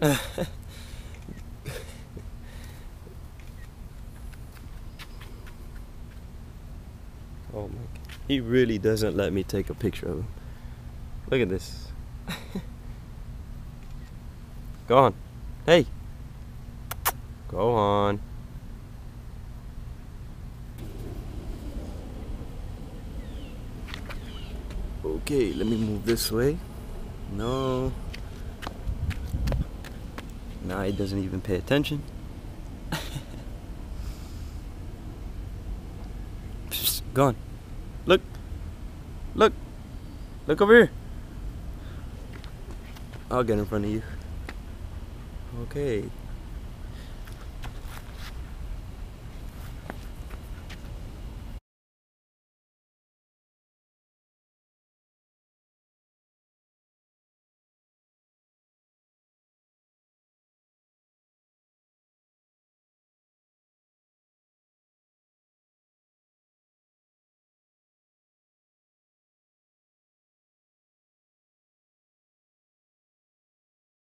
Oh my God. He really doesn't let me take a picture of him. Look at this. Go on. Hey. Go on. Okay, let me move this way. No. Now he doesn't even pay attention. Just gone. Look. Look. Look over here. I'll get in front of you. Okay.